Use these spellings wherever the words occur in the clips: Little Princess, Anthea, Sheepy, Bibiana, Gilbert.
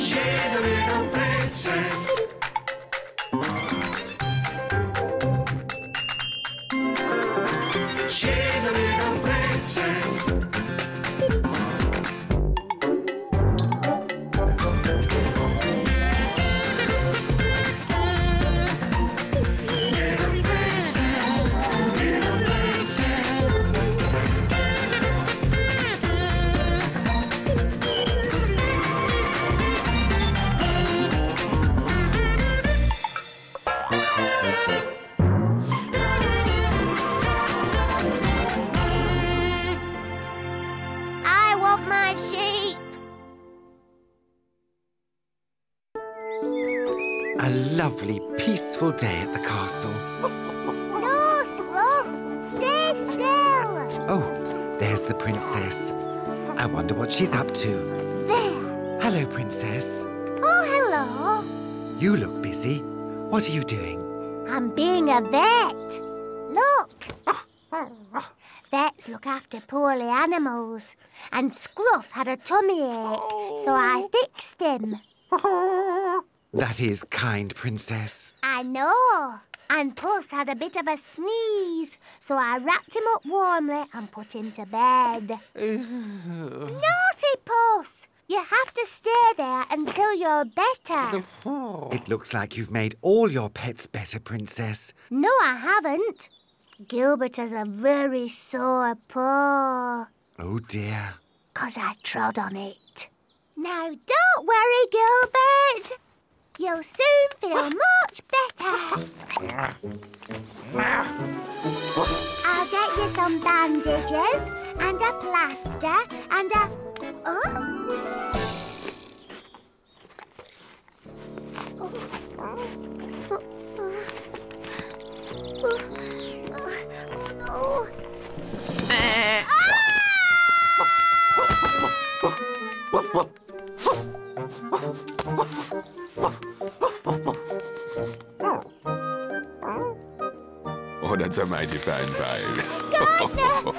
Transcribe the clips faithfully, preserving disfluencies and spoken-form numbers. She's a little princess. She's a little princess. A lovely, peaceful day at the castle. No, Scruff! Stay still! Oh, there's the princess. I wonder what she's up to. There! Hello, princess. Oh, hello. You look busy. What are you doing? I'm being a vet. Look! Vets look after poorly animals. And Scruff had a tummy ache, so I fixed him. That is kind, princess. I know. And Puss had a bit of a sneeze, so I wrapped him up warmly and put him to bed. Naughty Puss! You have to stay there until you're better. It looks like you've made all your pets better, princess. No, I haven't. Gilbert has a very sore paw. Oh, dear. 'Cause I trod on it. Now, don't worry, Gilbert. You'll soon feel much better. I'll get you some bandages and a plaster and a... Oh, oh. Oh, that's a mighty fine pie. Gardener!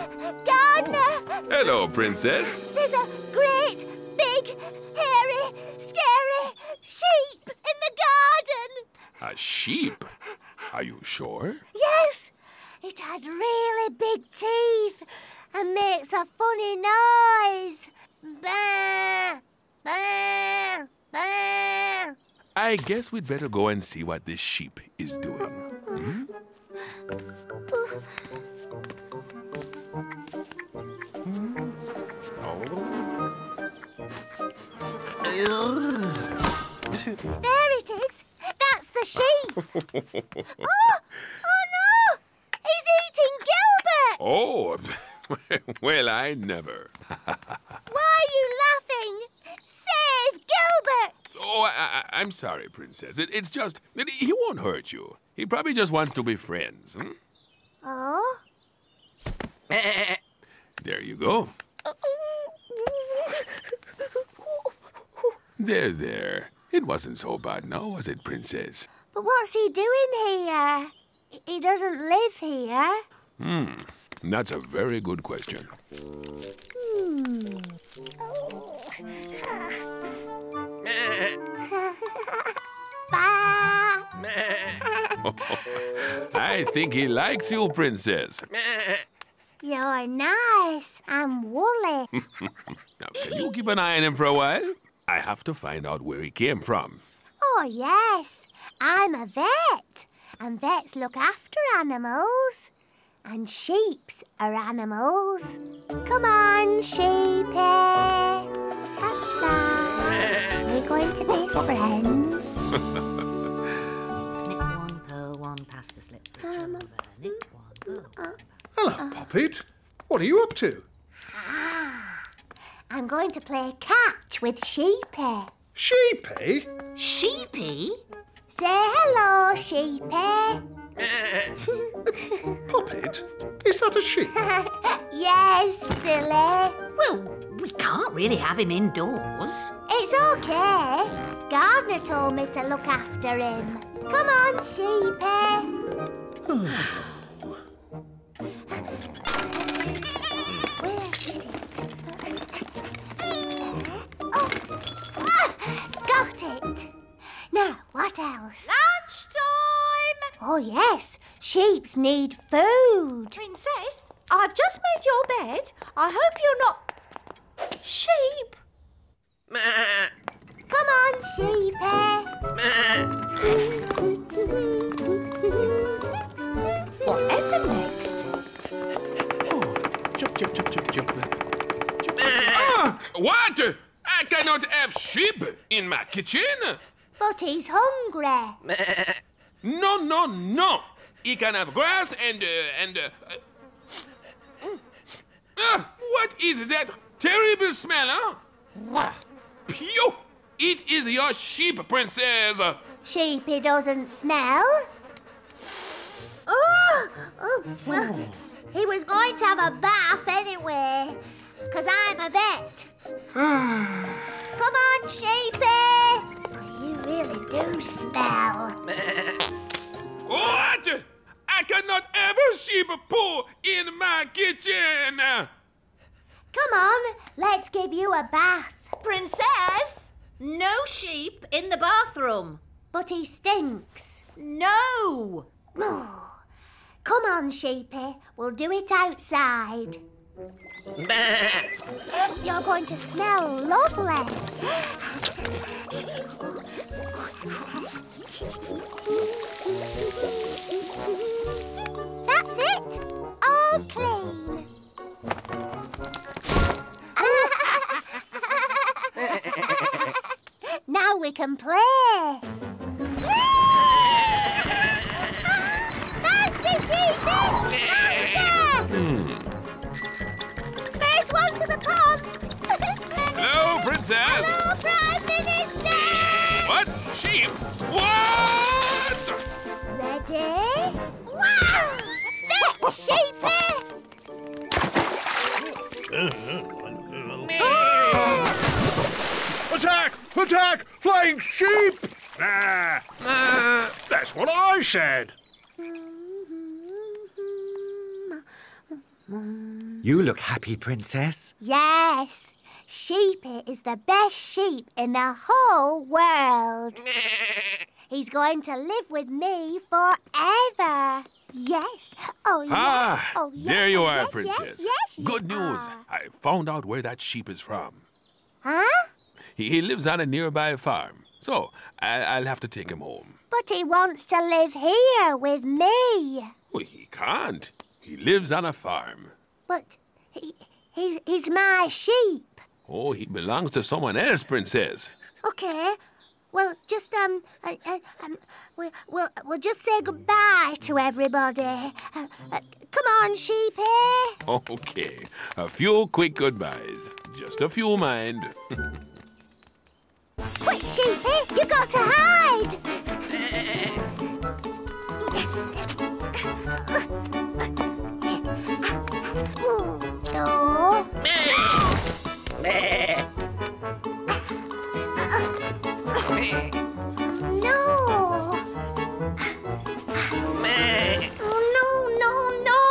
Gardener! Hello, princess. There's a great, big, hairy, scary sheep in the garden. A sheep? Are you sure? Yes. It had really big teeth and makes a funny noise. Bah! Bah! Bah! I guess we'd better go and see what this sheep is doing. Hmm? There it is. That's the sheep. Oh! Oh, no! He's eating Gilbert! Oh, well, I never. Why are you laughing? Save Gilbert! Oh, I, I, I'm sorry, princess. It, it's just that he won't hurt you. He probably just wants to be friends. Hmm? Oh? There you go. There, there. It wasn't so bad now, was it, princess? But what's he doing here? He doesn't live here. Hmm. That's a very good question. Hmm. Oh. I think he likes you, princess. You're nice. I'm woolly. Now, can you keep an eye on him for a while? I have to find out where he came from. Oh, yes. I'm a vet. And vets look after animals. And sheeps are animals. Come on, sheepy. That's right. We're going to be friends. Nip one, purl one, pass the slip. Um, Nip one, purl one. Hello, uh, Poppet. What are you up to? Ah, I'm going to play catch with Sheepy. Sheepy? Sheepy? Say hello, Sheepy. Poppet, is that a sheep? Yes, silly. Well, we can't really have him indoors. It's OK. Gardener told me to look after him. Come on, Sheepy. Where is it? Oh. Ah! Now, what else? Lunchtime! Oh, yes. Sheeps need food. Princess, I've just made your bed. I hope you're not... Sheep! Come on, sheepy. Whatever next? Oh, chop, chop, chop, chop, chop. chop. Ah, what? I cannot have sheep in my kitchen. But he's hungry. No, no, no. He can have grass and... Uh, and uh... Uh, what is that terrible smell, huh? Pew! It is your sheep, Princess. Sheep, he doesn't smell. Oh! Oh, well, he was going to have a bath anyway, because I'm a vet. Come on, sheepy. You really do smell. What? I cannot have a sheep poo in my kitchen. Come on, let's give you a bath. Princess, no sheep in the bathroom. But he stinks. No. Oh. Come on, sheepy. We'll do it outside. You're going to smell lovely. That's it. All clean. Now we can play. Faster, sheepy! Faster! First one to the pond! Hello, Princess! Hello, Prime Minister! What? Sheep? What? Ready? Wow! Fetch, sheepy! Ah! Attack! Attack! Flying sheep! Ah! Uh, that's what I said! You look happy, Princess. Yes. Sheepy is the best sheep in the whole world. He's going to live with me forever. Yes. Oh, yes. Ah, oh, yes. There you are, yes, Princess. Yes, yes, Good news. Are. I found out where that sheep is from. Huh? He, he lives on a nearby farm, so I, I'll have to take him home. But he wants to live here with me. Well, he can't. He lives on a farm. But he, he's, he's my sheep. Oh, he belongs to someone else, Princess. Okay. Well, just, um, uh, uh, um we, we'll, we'll just say goodbye to everybody. Uh, uh, come on, sheepy. Okay. A few quick goodbyes. Just a few, mind. Quick, sheepy, you got to hide. No. No. Oh, no, no, no.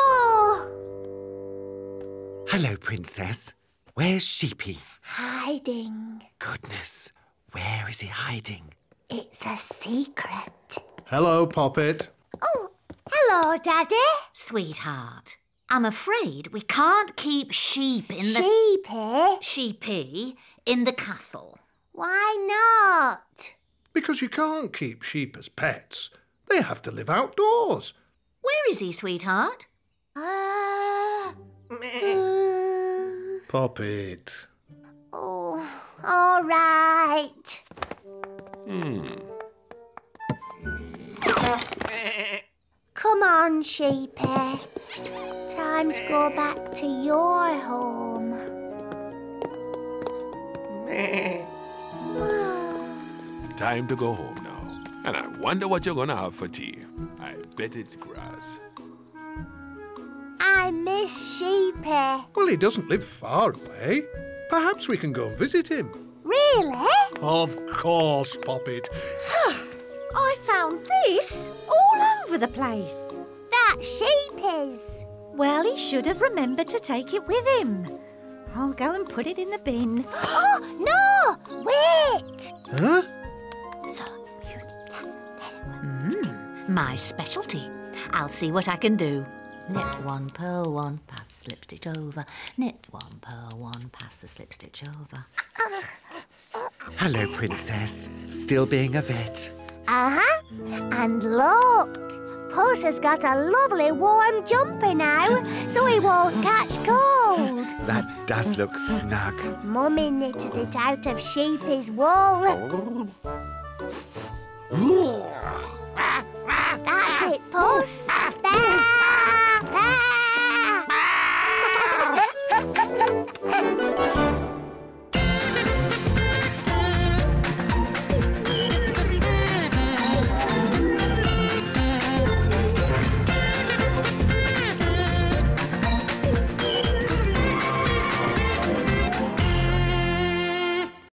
Hello, Princess. Where's Sheepy? Hiding. Goodness, where is he hiding? It's a secret. Hello, Poppet. Oh, hello, Daddy. Sweetheart. I'm afraid we can't keep sheep in the... Sheepy? Sheepy in the castle. Why not? Because you can't keep sheep as pets. They have to live outdoors. Where is he, sweetheart? Uh... uh... Poppet. Oh, all right. Hmm. Come on, sheepy. Time to go back to your home. Time to go home now. And I wonder what you're gonna have for tea. I bet it's grass. I miss sheepy. Well, he doesn't live far away. Perhaps we can go and visit him. Really? Of course, Poppet. I found this all over the place. That sheep is. Well, he should have remembered to take it with him. I'll go and put it in the bin. Oh, no! Wait! Huh? So you my specialty. I'll see what I can do. Knit one, purl one, pass the slip stitch over. Knit one, purl one, pass the slip stitch over. Hello, Princess. Still being a vet. Uh-huh. And look, Puss has got a lovely warm jumper now, so he won't catch cold. That does look snug. Mummy knitted it out of sheep's wool. That's it, Puss.